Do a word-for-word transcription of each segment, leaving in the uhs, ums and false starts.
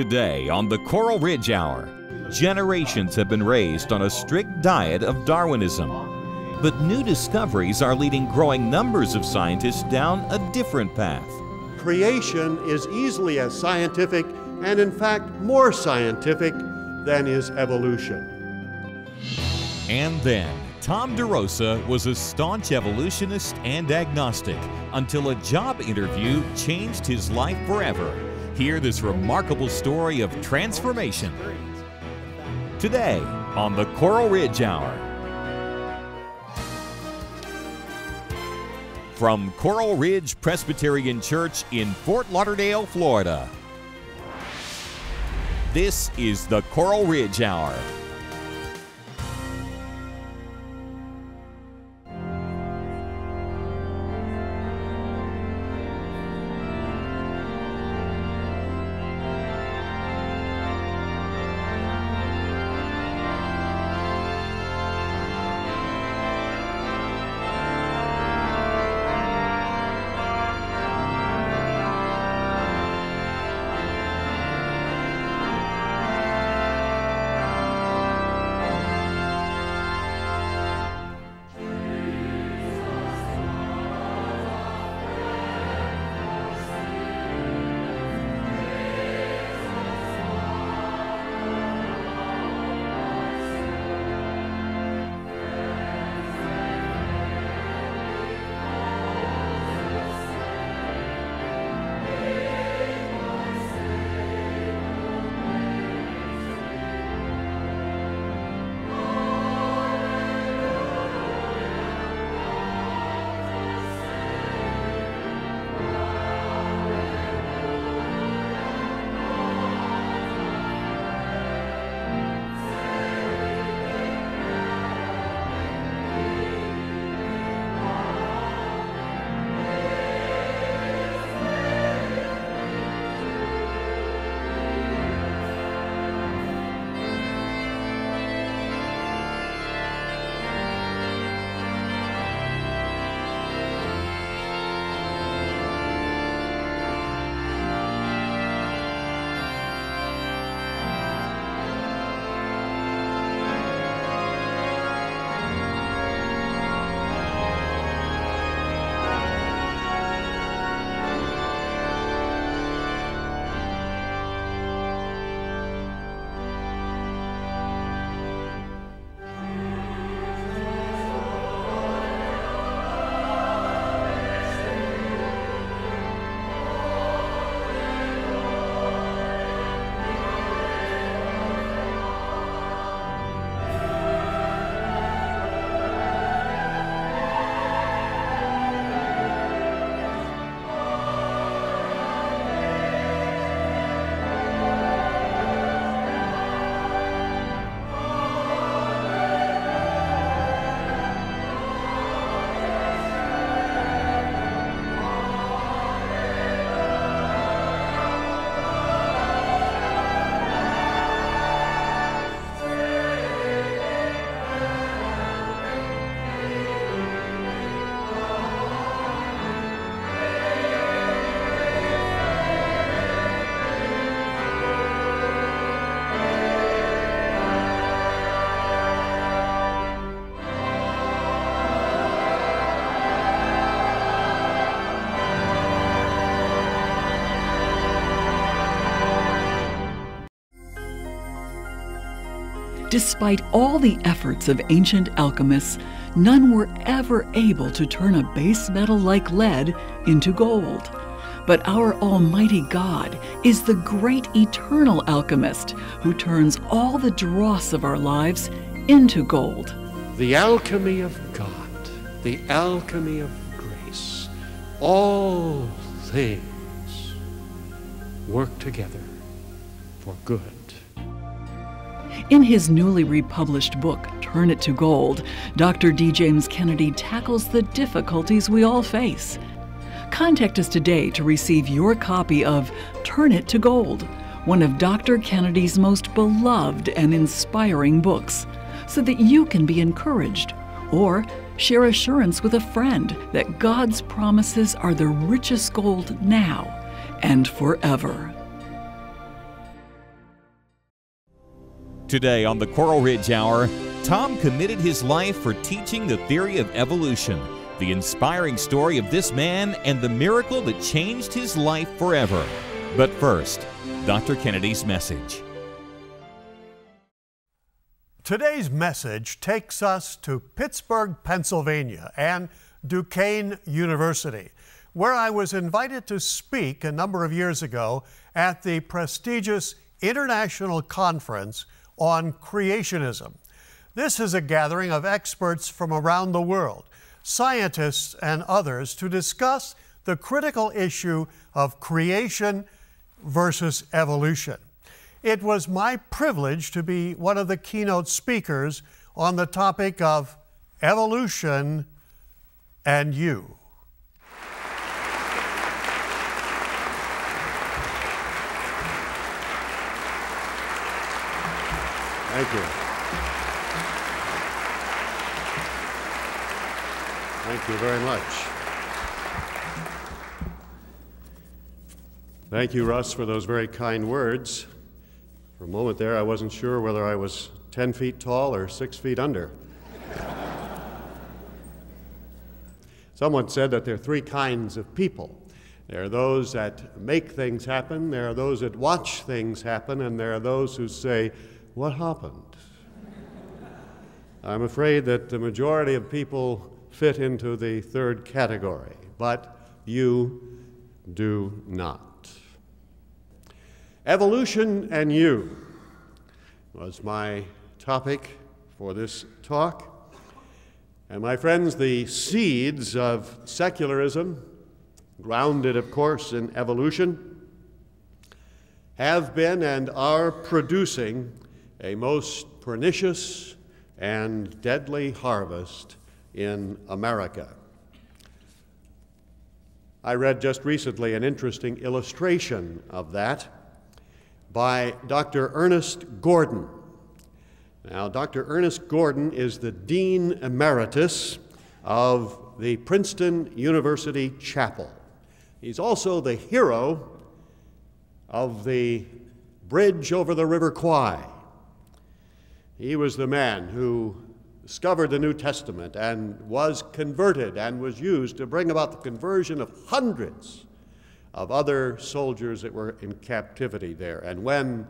Today on the Coral Ridge Hour, generations have been raised on a strict diet of Darwinism. But new discoveries are leading growing numbers of scientists down a different path. Creation is easily as scientific, and in fact more scientific, than is evolution. And then, Tom DeRosa was a staunch evolutionist and agnostic until a job interview changed his life forever. Hear this remarkable story of transformation. Today on the Coral Ridge Hour. From Coral Ridge Presbyterian Church in Fort Lauderdale, Florida, this is the Coral Ridge Hour. Despite all the efforts of ancient alchemists, none were ever able to turn a base metal like lead into gold. But our Almighty God is the great eternal alchemist who turns all the dross of our lives into gold. The alchemy of God, the alchemy of grace, all things work together for good. In his newly republished book, Turn It to Gold, Doctor D. James Kennedy tackles the difficulties we all face. Contact us today to receive your copy of Turn It to Gold, one of Doctor Kennedy's most beloved and inspiring books, so that you can be encouraged or share assurance with a friend that God's promises are the richest gold now and forever. Today on the Coral Ridge Hour, Tom committed his life for teaching the theory of evolution, the inspiring story of this man and the miracle that changed his life forever. But first, Doctor Kennedy's message. Today's message takes us to Pittsburgh, Pennsylvania and Duquesne University, where I was invited to speak a number of years ago at the prestigious International Conference on Creationism. This is a gathering of experts from around the world, scientists and others, to discuss the critical issue of creation versus evolution. It was my privilege to be one of the keynote speakers on the topic of evolution and you. Thank you. Thank you very much. Thank you, Russ, for those very kind words. For a moment there, I wasn't sure whether I was ten feet tall or six feet under. Someone said that there are three kinds of people. There are those that make things happen, there are those that watch things happen, and there are those who say, "What happened?" I'm afraid that the majority of people fit into the third category, but you do not. Evolution and you was my topic for this talk. And my friends, the seeds of secularism, grounded of course in evolution, have been and are producing a most pernicious and deadly harvest in America. I read just recently an interesting illustration of that by Doctor Ernest Gordon. Now, Doctor Ernest Gordon is the Dean Emeritus of the Princeton University Chapel. He's also the hero of the Bridge Over the River Kwai. He was the man who discovered the New Testament and was converted and was used to bring about the conversion of hundreds of other soldiers that were in captivity there. And when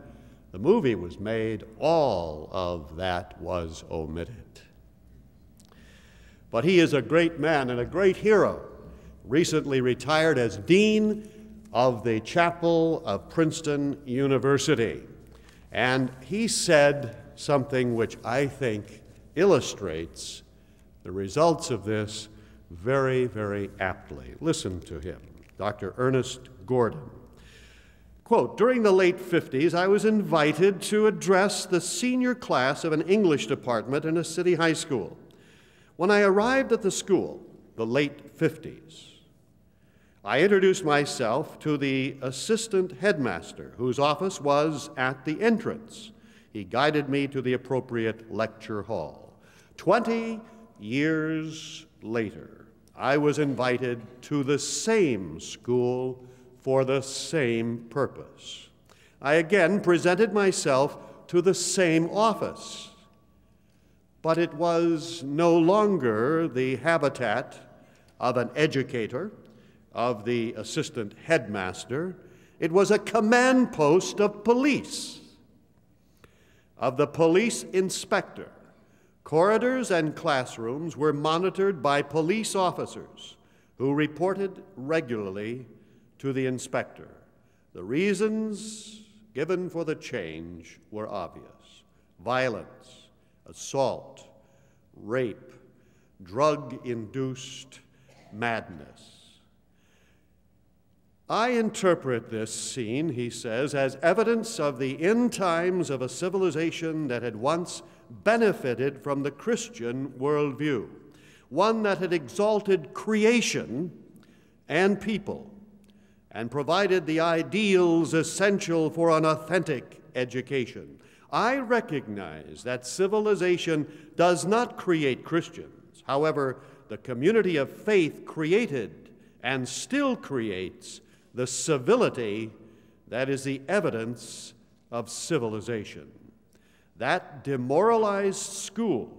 the movie was made, all of that was omitted. But he is a great man and a great hero, recently retired as Dean of the Chapel of Princeton University. And he said something which I think illustrates the results of this very, very aptly. Listen to him. Doctor Ernest Gordon. Quote, "During the late fifties, I was invited to address the senior class of an English department in a city high school. When I arrived at the school, the late fifties, I introduced myself to the assistant headmaster, whose office was at the entrance. He guided me to the appropriate lecture hall. Twenty years later, I was invited to the same school for the same purpose. I again presented myself to the same office, but it was no longer the habitat of an educator, of the assistant headmaster. It was a command post of police, of the police inspector. Corridors and classrooms were monitored by police officers who reported regularly to the inspector. The reasons given for the change were obvious. Violence, assault, rape, drug-induced madness." I interpret this scene, he says, as evidence of the end times of a civilization that had once benefited from the Christian worldview, one that had exalted creation and people and provided the ideals essential for an authentic education. I recognize that civilization does not create Christians. However, the community of faith created and still creates the civility that is the evidence of civilization. That demoralized school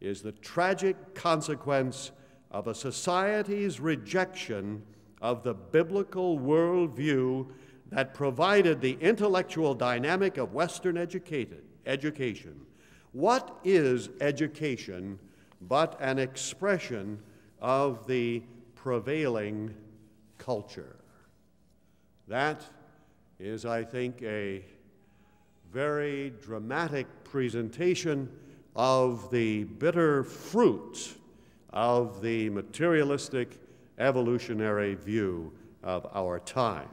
is the tragic consequence of a society's rejection of the biblical worldview that provided the intellectual dynamic of Western educated, education. What is education but an expression of the prevailing culture? That is, I think, a very dramatic presentation of the bitter fruit of the materialistic evolutionary view of our time.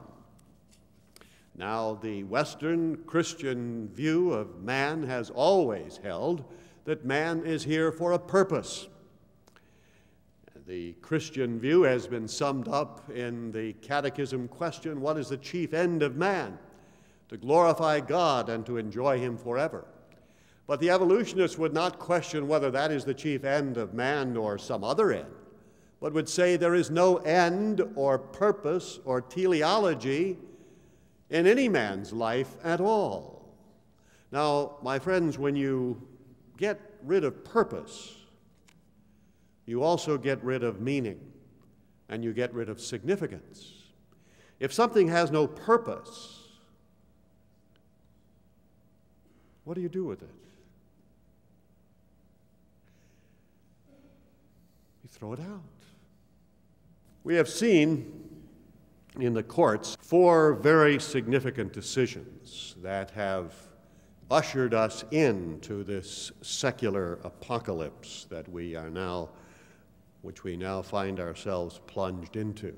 Now, the Western Christian view of man has always held that man is here for a purpose. The Christian view has been summed up in the catechism question, what is the chief end of man? To glorify God and to enjoy Him forever. But the evolutionists would not question whether that is the chief end of man or some other end, but would say there is no end or purpose or teleology in any man's life at all. Now, my friends, when you get rid of purpose, you also get rid of meaning, and you get rid of significance. If something has no purpose, what do you do with it? You throw it out. We have seen in the courts four very significant decisions that have ushered us into this secular apocalypse that we are now, which we now find ourselves plunged into.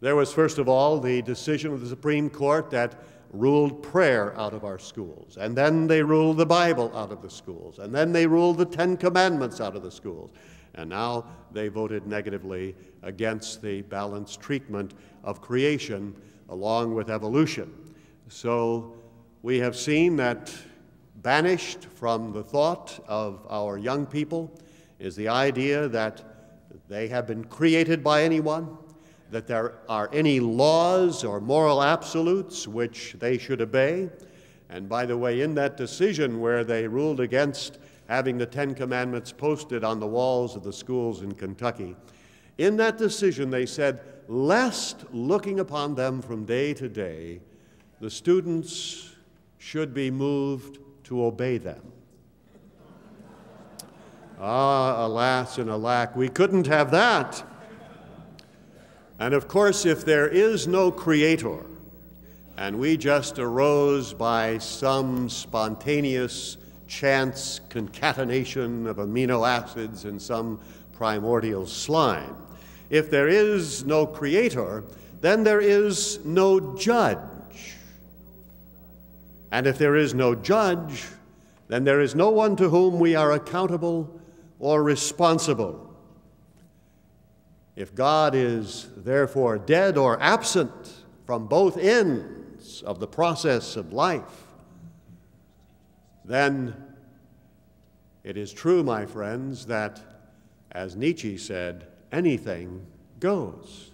There was, first of all, the decision of the Supreme Court that ruled prayer out of our schools, and then they ruled the Bible out of the schools, and then they ruled the Ten Commandments out of the schools. And now they voted negatively against the balanced treatment of creation along with evolution. So we have seen that banished from the thought of our young people is the idea that they have been created by anyone, that there are any laws or moral absolutes which they should obey. And by the way, in that decision where they ruled against having the Ten Commandments posted on the walls of the schools in Kentucky. In that decision, they said, lest looking upon them from day to day, the students should be moved to obey them. Ah, alas and alack, we couldn't have that. And of course, if there is no creator, and we just arose by some spontaneous chance concatenation of amino acids in some primordial slime. If there is no creator, then there is no judge. And if there is no judge, then there is no one to whom we are accountable or responsible. If God is therefore dead or absent from both ends of the process of life, then it is true, my friends, that, as Nietzsche said, anything goes.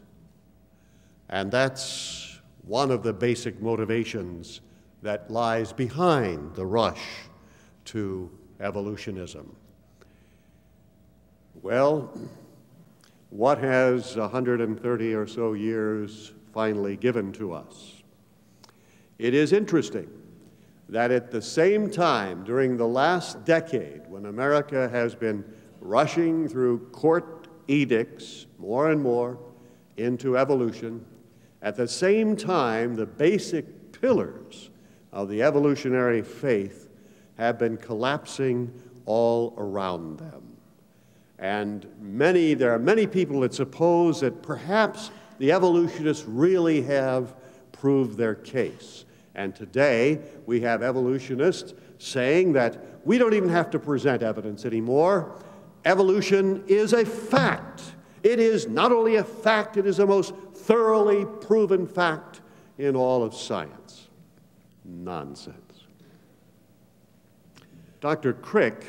And that's one of the basic motivations that lies behind the rush to evolutionism. Well, what has one hundred thirty or so years finally given to us? It is interesting that at the same time, during the last decade, when America has been rushing through court edicts more and more into evolution, at the same time, the basic pillars of the evolutionary faith have been collapsing all around them. And many, there are many people that suppose that perhaps the evolutionists really have proved their case. And today, we have evolutionists saying that we don't even have to present evidence anymore. Evolution is a fact. It is not only a fact, it is the most thoroughly proven fact in all of science. Nonsense. Doctor Crick,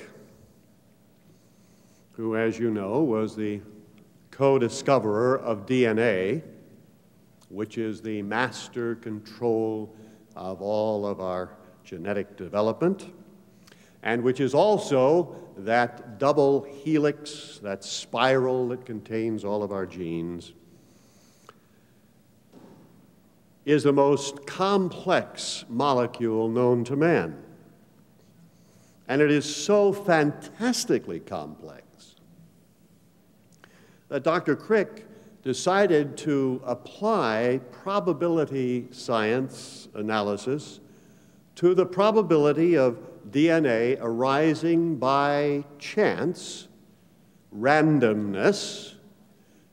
who, as you know, was the co-discoverer of D N A, which is the master control of all of our genetic development, and which is also that double helix, that spiral that contains all of our genes, is the most complex molecule known to man. And it is so fantastically complex that Doctor Crick decided to apply probability science analysis to the probability of D N A arising by chance, randomness,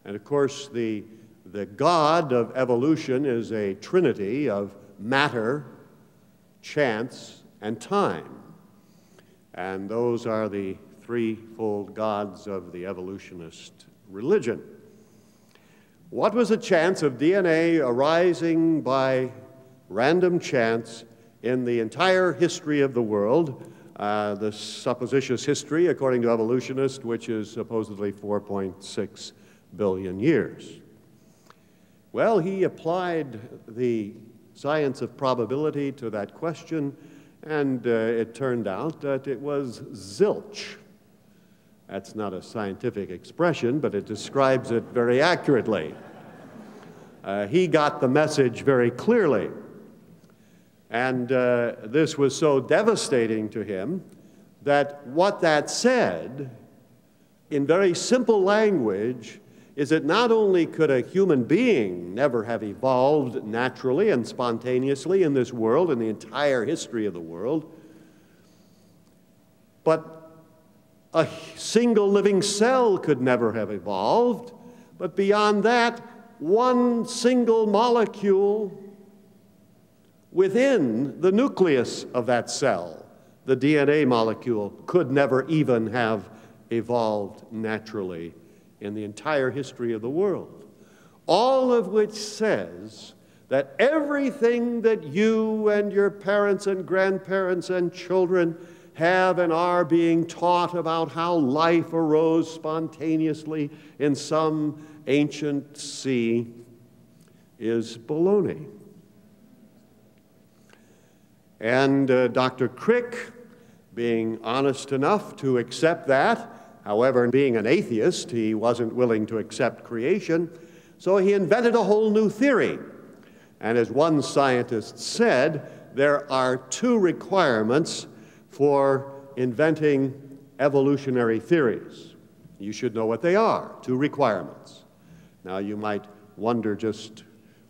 and of course the The God of evolution is a trinity of matter, chance, and time. And those are the threefold gods of the evolutionist religion. What was the chance of D N A arising by random chance in the entire history of the world, uh, the supposititious history, according to evolutionists, which is supposedly four point six billion years? Well, he applied the science of probability to that question, and uh, it turned out that it was zilch. That's not a scientific expression, but it describes it very accurately. Uh, he got the message very clearly. And uh, this was so devastating to him that what that said, in very simple language, is that not only could a human being never have evolved naturally and spontaneously in this world, in the entire history of the world, but a single living cell could never have evolved. But beyond that, one single molecule within the nucleus of that cell, the D N A molecule, could never even have evolved naturally in the entire history of the world. All of which says that everything that you and your parents and grandparents and children have and are being taught about how life arose spontaneously in some ancient sea is baloney. And uh, Doctor Crick, being honest enough to accept that, however, being an atheist, he wasn't willing to accept creation, so he invented a whole new theory. And as one scientist said, there are two requirements for inventing evolutionary theories. You should know what they are, two requirements. Now, you might wonder just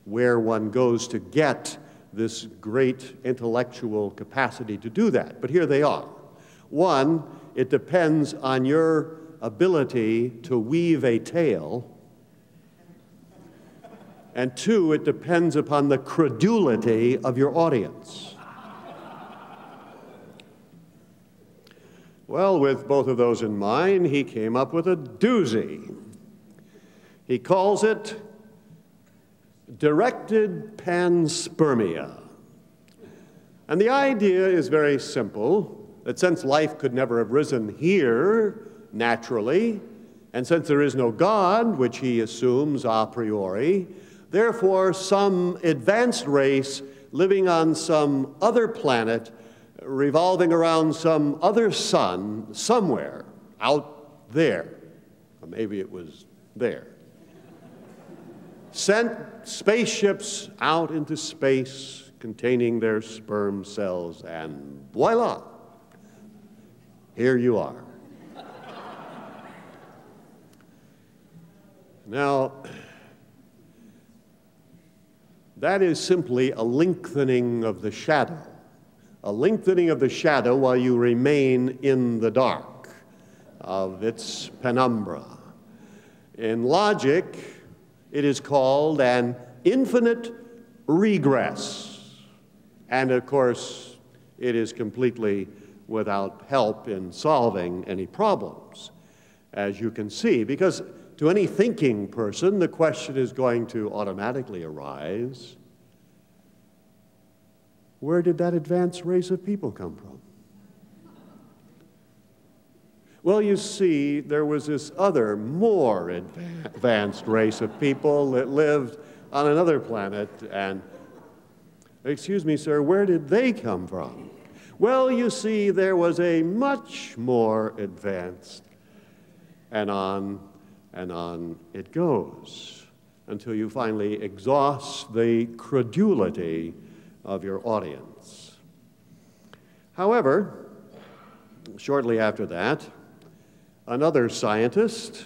where one goes to get this great intellectual capacity to do that, but here they are. One, it depends on your ability to weave a tale. And two, it depends upon the credulity of your audience. Well, with both of those in mind, he came up with a doozy. He calls it directed panspermia. And the idea is very simple. That since life could never have risen here naturally, and since there is no God, which he assumes a priori, therefore some advanced race living on some other planet, revolving around some other sun somewhere out there, or maybe it was there, sent spaceships out into space containing their sperm cells, and voila! Here you are. Now, that is simply a lengthening of the shadow, a lengthening of the shadow while you remain in the dark of its penumbra. In logic, it is called an infinite regress. And of course, it is completely without help in solving any problems, as you can see. Because to any thinking person, the question is going to automatically arise, where did that advanced race of people come from? Well, you see, there was this other, more advanced race of people that lived on another planet, and, excuse me, sir, where did they come from? Well, you see, there was a much more advanced, and on and on it goes, until you finally exhaust the credulity of your audience. However, shortly after that, another scientist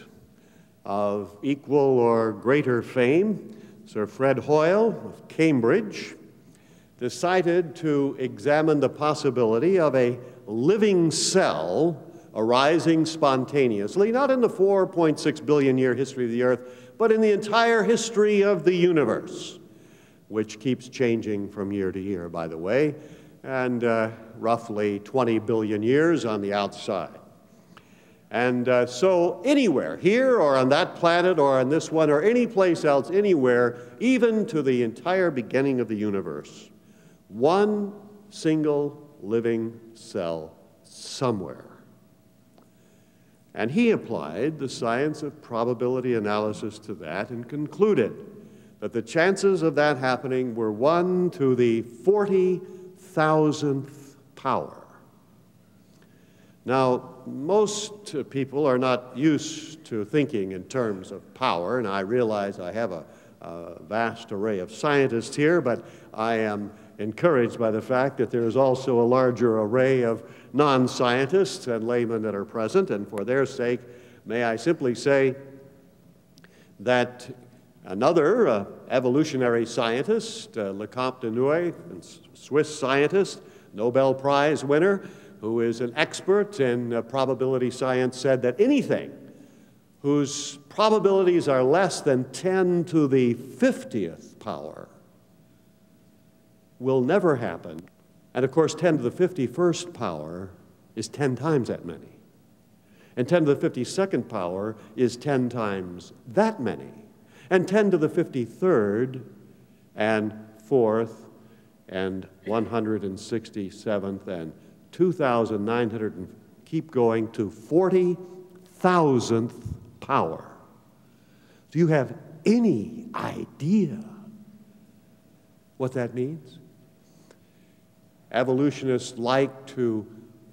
of equal or greater fame, Sir Fred Hoyle of Cambridge, decided to examine the possibility of a living cell arising spontaneously, not in the four point six billion year history of the Earth, but in the entire history of the universe, which keeps changing from year to year, by the way, and uh, roughly twenty billion years on the outside. And uh, so anywhere, here or on that planet or on this one or any place else, anywhere, even to the entire beginning of the universe, one single living cell somewhere. And he applied the science of probability analysis to that and concluded that the chances of that happening were one to the forty thousandth power. Now, most people are not used to thinking in terms of power, and I realize I have a, a vast array of scientists here, but I am encouraged by the fact that there is also a larger array of non-scientists and laymen that are present, and for their sake, may I simply say that another uh, evolutionary scientist, uh, Lecomte de Noüy, a Swiss scientist, Nobel Prize winner, who is an expert in uh, probability science, said that anything whose probabilities are less than ten to the fiftieth power will never happen. And of course, ten to the fifty-first power is ten times that many. And ten to the fifty-second power is ten times that many. And ten to the fifty-third and fourth and one hundred sixty-seventh and two thousand nine hundred and keep going to forty thousandth power. Do you have any idea what that means? Evolutionists like to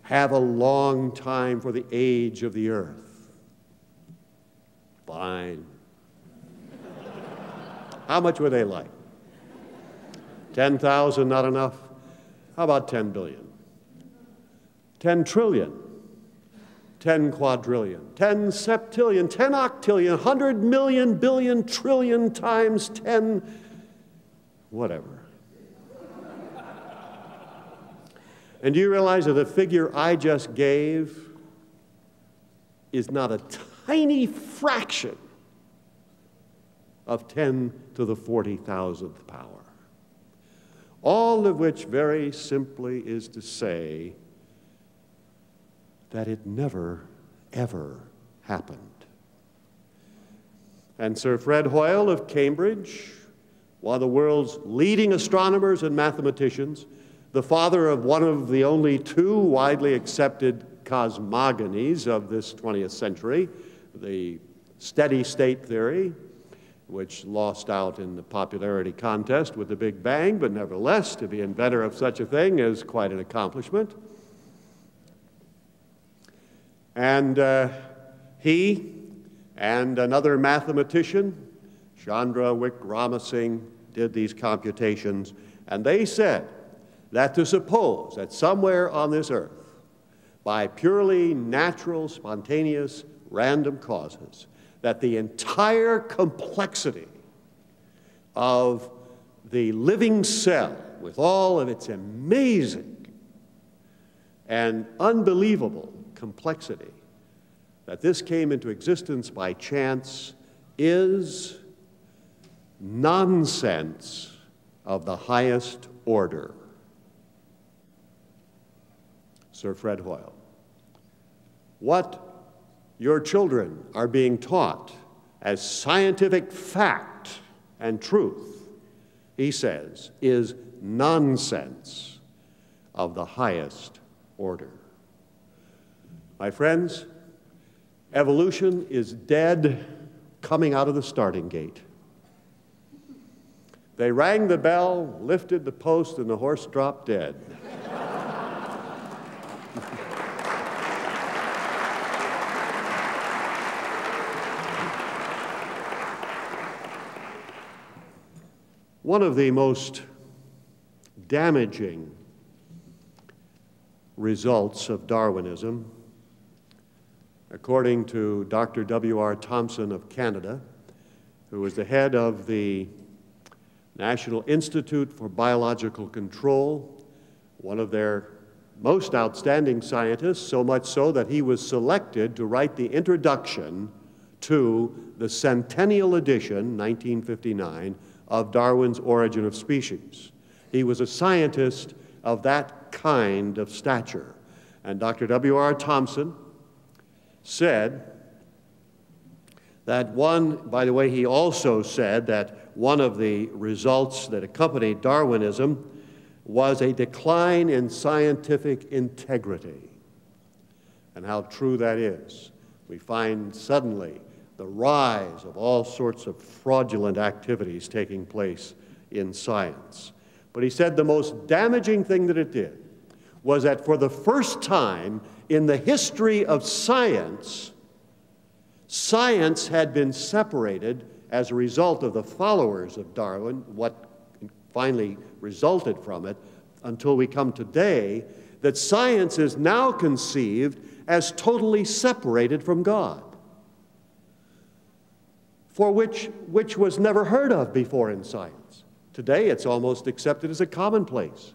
have a long time for the age of the Earth. Fine. How much would they like? ten thousand, not enough. How about ten billion? ten trillion, ten quadrillion, ten septillion, ten octillion, one hundred million, billion, trillion times ten, whatever. And do you realize that the figure I just gave is not a tiny fraction of ten to the forty thousandth power? All of which very simply is to say that it never, ever happened. And Sir Fred Hoyle of Cambridge, one of the world's leading astronomers and mathematicians, the father of one of the only two widely accepted cosmogonies of this twentieth century, the steady state theory, which lost out in the popularity contest with the Big Bang, but nevertheless, to be inventor of such a thing is quite an accomplishment. And uh, he and another mathematician, Chandra Wickramasinghe, did these computations, and they said that to suppose that somewhere on this earth, by purely natural, spontaneous, random causes, that the entire complexity of the living cell, with all of its amazing and unbelievable complexity, that this came into existence by chance, is nonsense of the highest order. Sir Fred Hoyle. What your children are being taught as scientific fact and truth, he says, is nonsense of the highest order. My friends, evolution is dead coming out of the starting gate. They rang the bell, lifted the post, and the horse dropped dead. One of the most damaging results of Darwinism, according to Doctor W R Thompson of Canada, who was the head of the National Institute for Biological Control, one of their most outstanding scientists, so much so that he was selected to write the introduction to the centennial edition, nineteen fifty-nine, of Darwin's Origin of Species. He was a scientist of that kind of stature. And Doctor W R Thompson said that one, by the way, he also said that one of the results that accompanied Darwinism was a decline in scientific integrity, and how true that is. We find suddenly the rise of all sorts of fraudulent activities taking place in science. But he said the most damaging thing that it did was that for the first time in the history of science, science had been separated as a result of the followers of Darwin, what finally resulted from it, until we come today, that science is now conceived as totally separated from God, for which, which was never heard of before in science. Today it's almost accepted as a commonplace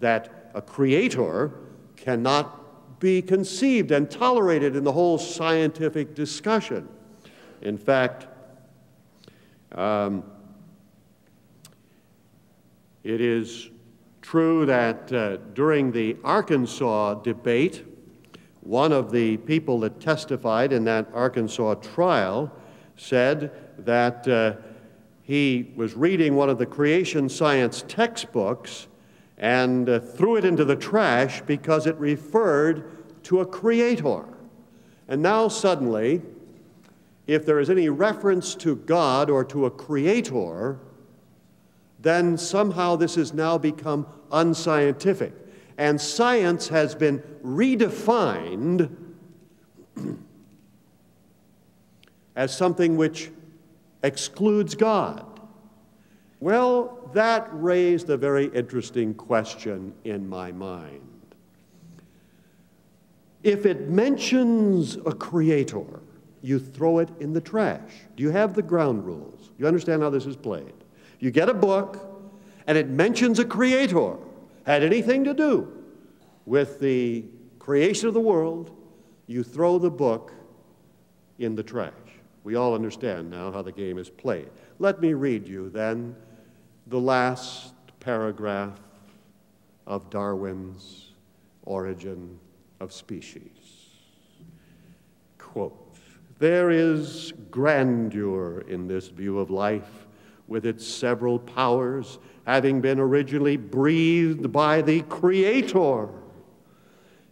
that a creator cannot be conceived and tolerated in the whole scientific discussion. In fact, um, it is true that uh, during the Arkansas debate, one of the people that testified in that Arkansas trial said that uh, he was reading one of the creation science textbooks and uh, threw it into the trash because it referred to a creator. And now suddenly, if there is any reference to God or to a creator, then somehow this has now become unscientific. And science has been redefined as something which excludes God. Well, that raised a very interesting question in my mind. If it mentions a creator, you throw it in the trash. Do you have the ground rules? You understand how this is played? You get a book, and it mentions a creator had anything to do with the creation of the world, you throw the book in the trash. We all understand now how the game is played. Let me read you, then, the last paragraph of Darwin's Origin of Species. Quote, "There is grandeur in this view of life, with its several powers, having been originally breathed by the Creator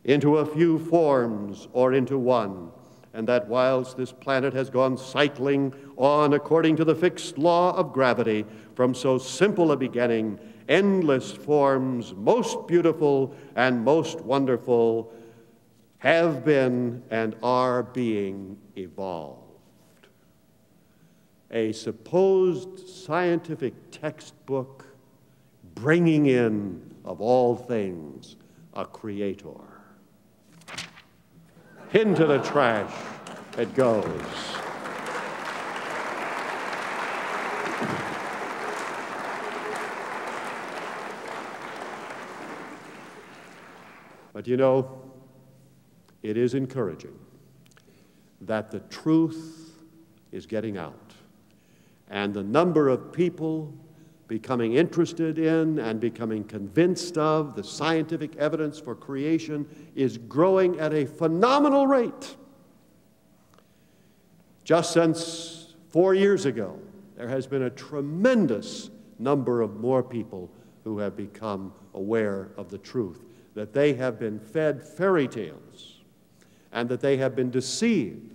into a few forms or into one, and that whilst this planet has gone cycling on according to the fixed law of gravity, from so simple a beginning, endless forms, most beautiful and most wonderful, have been and are being evolved." A supposed scientific textbook bringing in, of all things, a creator. Into the trash it goes. But you know, it is encouraging that the truth is getting out. And the number of people becoming interested in and becoming convinced of the scientific evidence for creation is growing at a phenomenal rate. Just since four years ago, there has been a tremendous number of more people who have become aware of the truth, that they have been fed fairy tales and that they have been deceived.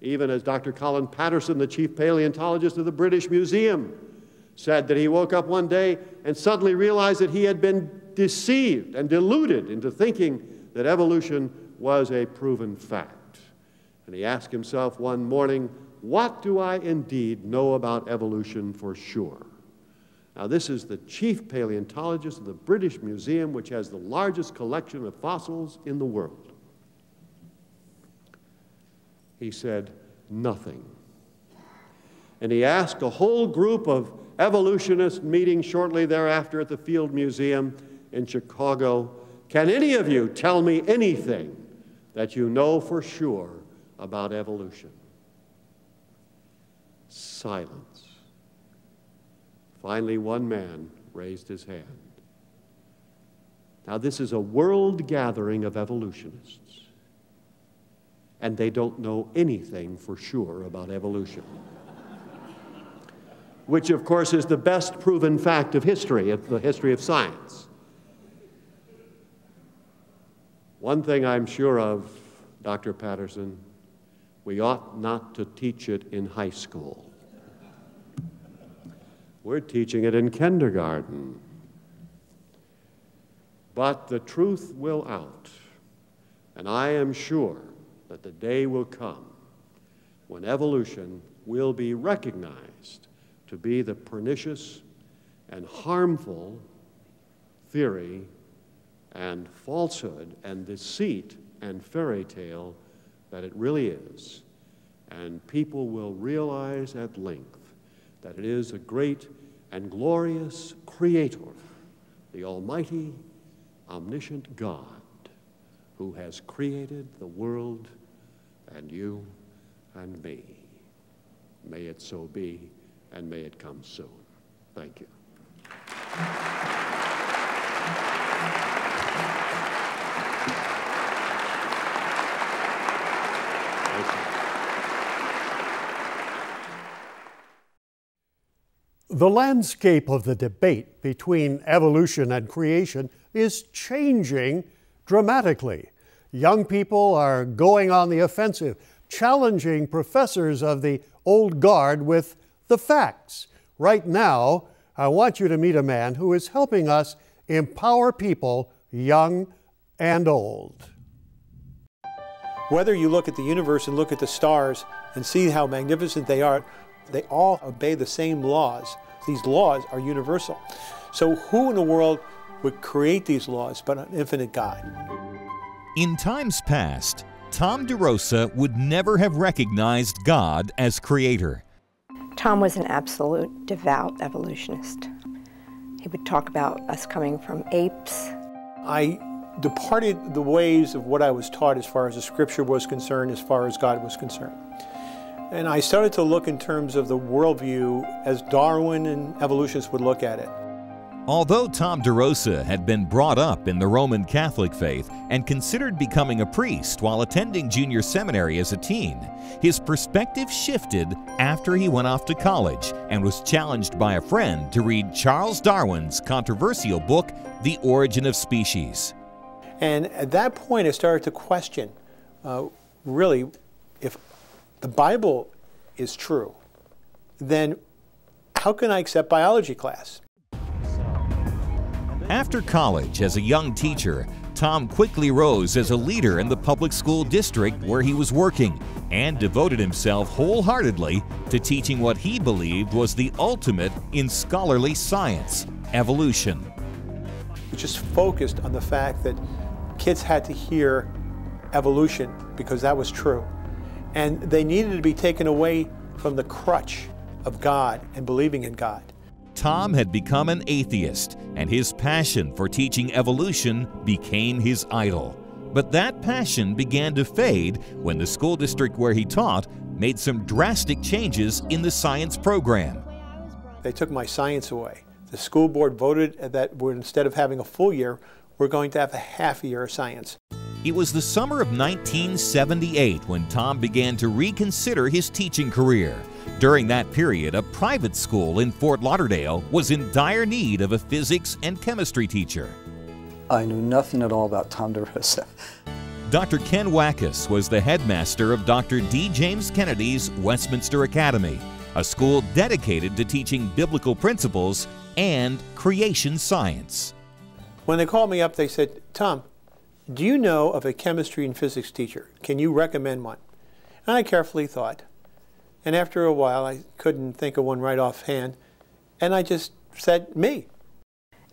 Even as Doctor Colin Patterson, the chief paleontologist of the British Museum, said that he woke up one day and suddenly realized that he had been deceived and deluded into thinking that evolution was a proven fact. And he asked himself one morning, what do I indeed know about evolution for sure? Now, this is the chief paleontologist of the British Museum, which has the largest collection of fossils in the world. He said, nothing. And he asked a whole group of evolutionists meeting shortly thereafter at the Field Museum in Chicago, can any of you tell me anything that you know for sure about evolution? Silence. Finally, one man raised his hand. Now, this is a world gathering of evolutionists, and they don't know anything for sure about evolution, which, of course, is the best proven fact of history, of the history of science. One thing I'm sure of, Doctor Patterson, we ought not to teach it in high school. We're teaching it in kindergarten. But the truth will out, and I am sure that the day will come when evolution will be recognized to be the pernicious and harmful theory and falsehood and deceit and fairy tale that it really is. And people will realize at length that it is a great and glorious Creator, the almighty, omniscient God, who has created the world and you and me. May it so be, and may it come soon. Thank you. The landscape of the debate between evolution and creation is changing dramatically. Young people are going on the offensive, challenging professors of the old guard with the facts. Right now, I want you to meet a man who is helping us empower people, young and old. Whether you look at the universe and look at the stars and see how magnificent they are, they all obey the same laws. These laws are universal. So who in the world would create these laws but an infinite God? In times past, Tom DeRosa would never have recognized God as creator. Tom was an absolute devout evolutionist. He would talk about us coming from apes. I departed the ways of what I was taught as far as the scripture was concerned, as far as God was concerned. And I started to look in terms of the worldview as Darwin and evolutionists would look at it. Although Tom DeRosa had been brought up in the Roman Catholic faith and considered becoming a priest while attending junior seminary as a teen, his perspective shifted after he went off to college and was challenged by a friend to read Charles Darwin's controversial book, The Origin of Species. And at that point, I started to question, uh, really, if the Bible is true, then how can I accept biology class? After college, as a young teacher, Tom quickly rose as a leader in the public school district where he was working and devoted himself wholeheartedly to teaching what he believed was the ultimate in scholarly science, evolution. He just focused on the fact that kids had to hear evolution because that was true. And they needed to be taken away from the crutch of God and believing in God. Tom had become an atheist, and his passion for teaching evolution became his idol. But that passion began to fade when the school district where he taught made some drastic changes in the science program. They took my science away. The school board voted that instead of having a full year, we're going to have a half year of science. It was the summer of nineteen seventy-eight when Tom began to reconsider his teaching career. During that period, a private school in Fort Lauderdale was in dire need of a physics and chemistry teacher. I knew nothing at all about Tom DeRosa. Doctor Ken Wackes was the headmaster of Doctor D. James Kennedy's Westminster Academy, a school dedicated to teaching biblical principles and creation science. When they called me up, they said, Tom, do you know of a chemistry and physics teacher? Can you recommend one? And I carefully thought. And after a while, I couldn't think of one right offhand. And I just said, me.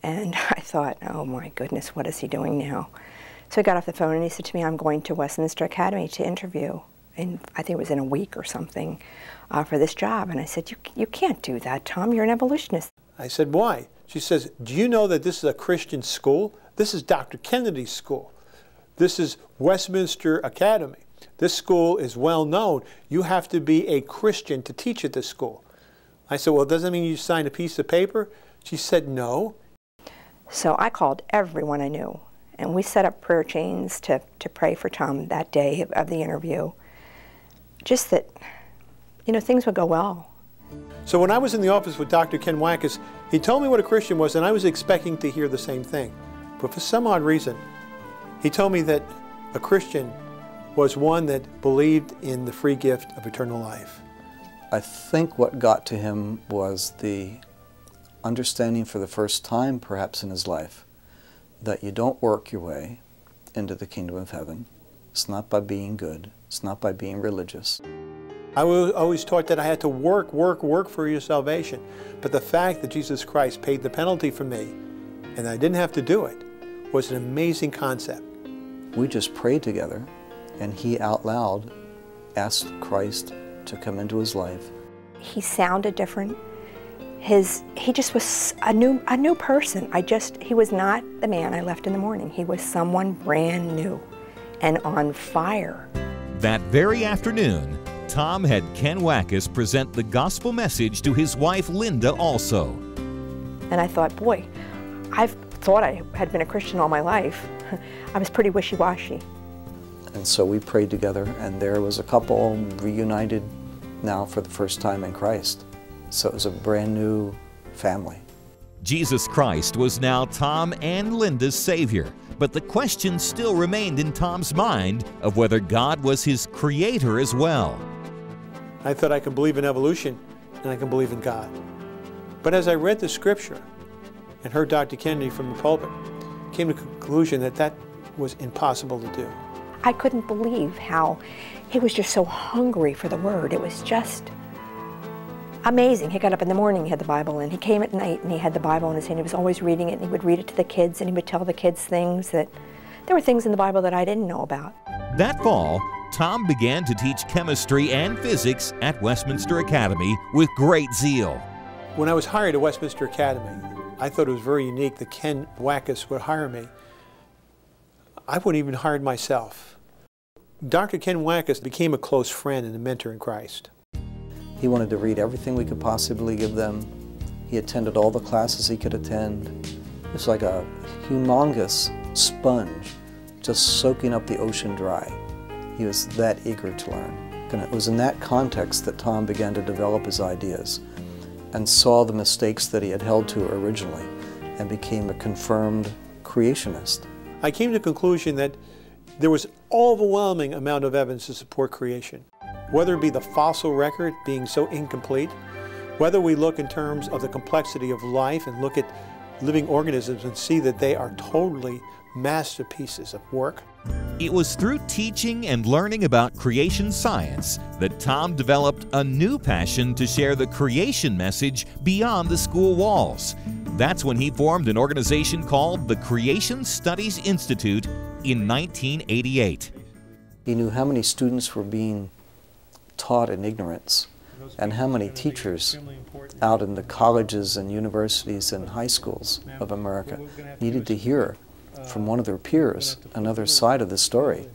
And I thought, oh my goodness, what is he doing now? So I got off the phone and he said to me, I'm going to Westminster Academy to interview. And I think it was in a week or something uh, for this job. And I said, you, you can't do that, Tom. You're an evolutionist. I said, why? She says, do you know that this is a Christian school? This is Doctor Kennedy's school. This is Westminster Academy. This school is well known. You have to be a Christian to teach at this school. I said, well, doesn't that mean you sign a piece of paper? She said, no. So I called everyone I knew. And we set up prayer chains to, to pray for Tom that day of the interview. Just that, you know, things would go well. So when I was in the office with Doctor Ken Wackes, he told me what a Christian was, and I was expecting to hear the same thing. But for some odd reason, he told me that a Christian was one that believed in the free gift of eternal life. I think what got to him was the understanding for the first time, perhaps in his life, that you don't work your way into the kingdom of heaven. It's not by being good. It's not by being religious. I was always taught that I had to work, work, work for your salvation. But the fact that Jesus Christ paid the penalty for me and I didn't have to do it was an amazing concept. We just prayed together and he out loud asked Christ to come into his life. He sounded different. His, he just was a new, a new person. I just, he was not the man I left in the morning. He was someone brand new and on fire. That very afternoon, Tom had Ken Wackes present the gospel message to his wife, Linda, also. And I thought, boy, I've thought I had been a Christian all my life. I was pretty wishy-washy. And so we prayed together, and there was a couple reunited now for the first time in Christ. So it was a brand new family. Jesus Christ was now Tom and Linda's Savior, but the question still remained in Tom's mind of whether God was his creator as well. I thought I could believe in evolution and I can believe in God. But as I read the scripture and heard Doctor Kennedy from the pulpit, I came to the conclusion that that was impossible to do. I couldn't believe how he was just so hungry for the word. It was just amazing. He got up in the morning, he had the Bible, and he came at night and he had the Bible in his hand. He was always reading it, and he would read it to the kids, and he would tell the kids things that there were things in the Bible that I didn't know about. That fall, Tom began to teach chemistry and physics at Westminster Academy with great zeal. When I was hired at Westminster Academy, I thought it was very unique that Ken Wackes would hire me. I wouldn't even hire myself. Doctor Ken Wackes became a close friend and a mentor in Christ. He wanted to read everything we could possibly give them. He attended all the classes he could attend. It was like a humongous sponge, just soaking up the ocean dry. He was that eager to learn. And it was in that context that Tom began to develop his ideas and saw the mistakes that he had held to originally and became a confirmed creationist. I came to the conclusion that there was an overwhelming amount of evidence to support creation. Whether it be the fossil record being so incomplete, whether we look in terms of the complexity of life and look at living organisms and see that they are totally masterpieces of work. It was through teaching and learning about creation science that Tom developed a new passion to share the creation message beyond the school walls. That's when he formed an organization called the Creation Studies Institute in nineteen eighty-eight. He knew how many students were being taught in ignorance, and how many teachers out in the colleges and universities and high schools of America needed to hear from one of their peers another side of the story,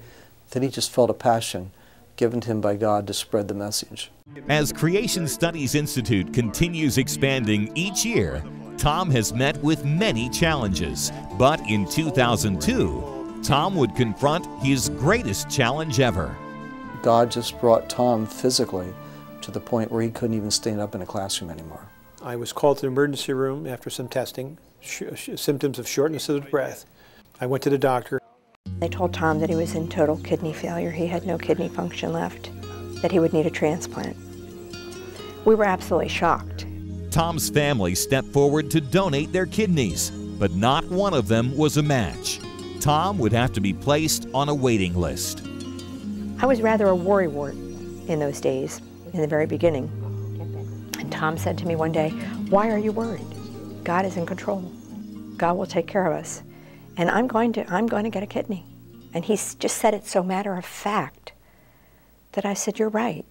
that he just felt a passion given to him by God to spread the message. As Creation Studies Institute continues expanding each year, Tom has met with many challenges, but in two thousand two, Tom would confront his greatest challenge ever. God just brought Tom physically to the point where he couldn't even stand up in a classroom anymore. I was called to the emergency room after some testing, sh sh symptoms of shortness of the breath. I went to the doctor. They told Tom that he was in total kidney failure. He had no kidney function left, that he would need a transplant. We were absolutely shocked. Tom's family stepped forward to donate their kidneys, but not one of them was a match. Tom would have to be placed on a waiting list. I was rather a worrywart in those days, in the very beginning. And Tom said to me one day, why are you worried? God is in control. God will take care of us. And I'm going to, I'm going to get a kidney. And he just said it so matter of fact that I said, you're right.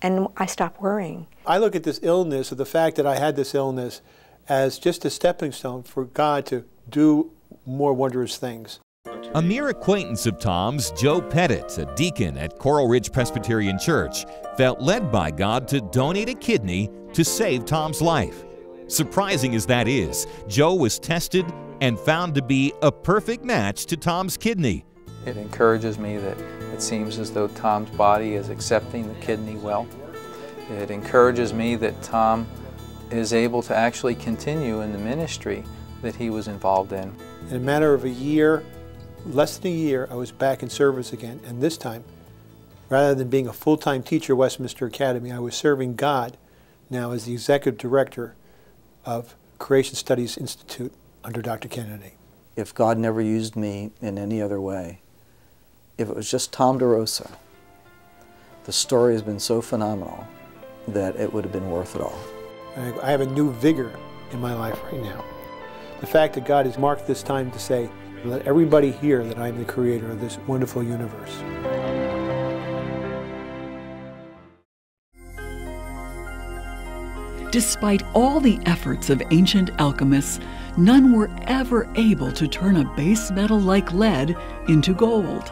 And I stopped worrying. I look at this illness, or the fact that I had this illness, as just a stepping stone for God to do more wondrous things. A mere acquaintance of Tom's, Joe Pettit, a deacon at Coral Ridge Presbyterian Church, felt led by God to donate a kidney to save Tom's life. Surprising as that is, Joe was tested and found to be a perfect match to Tom's kidney. It encourages me that it seems as though Tom's body is accepting the kidney well. It encourages me that Tom is able to actually continue in the ministry that he was involved in. In a matter of a year, less than a year, I was back in service again, and this time, rather than being a full-time teacher at Westminster Academy, I was serving God now as the executive director of Creation Studies Institute under Doctor Kennedy. If God never used me in any other way, if it was just Tom DeRosa, the story has been so phenomenal that it would have been worth it all. I have a new vigor in my life right now. The fact that God has marked this time to say, let everybody hear that I'm the creator of this wonderful universe. Despite all the efforts of ancient alchemists, none were ever able to turn a base metal like lead into gold.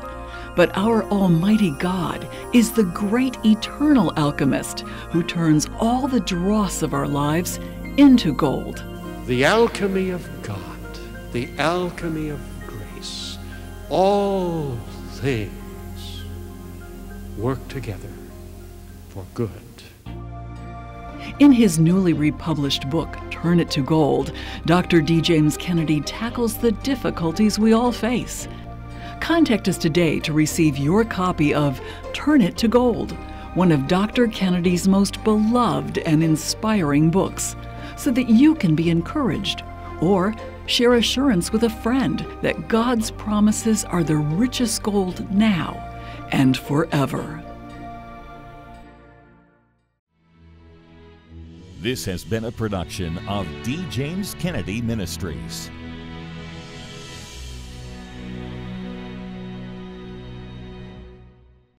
But our Almighty God is the great eternal alchemist who turns all the dross of our lives into gold. The alchemy of God, the alchemy of grace, all things work together for good. In his newly republished book, Turn It to Gold, Doctor D. James Kennedy tackles the difficulties we all face. Contact us today to receive your copy of Turn It to Gold, one of Doctor Kennedy's most beloved and inspiring books, so that you can be encouraged or share assurance with a friend that God's promises are the richest gold now and forever. This has been a production of D. James Kennedy Ministries.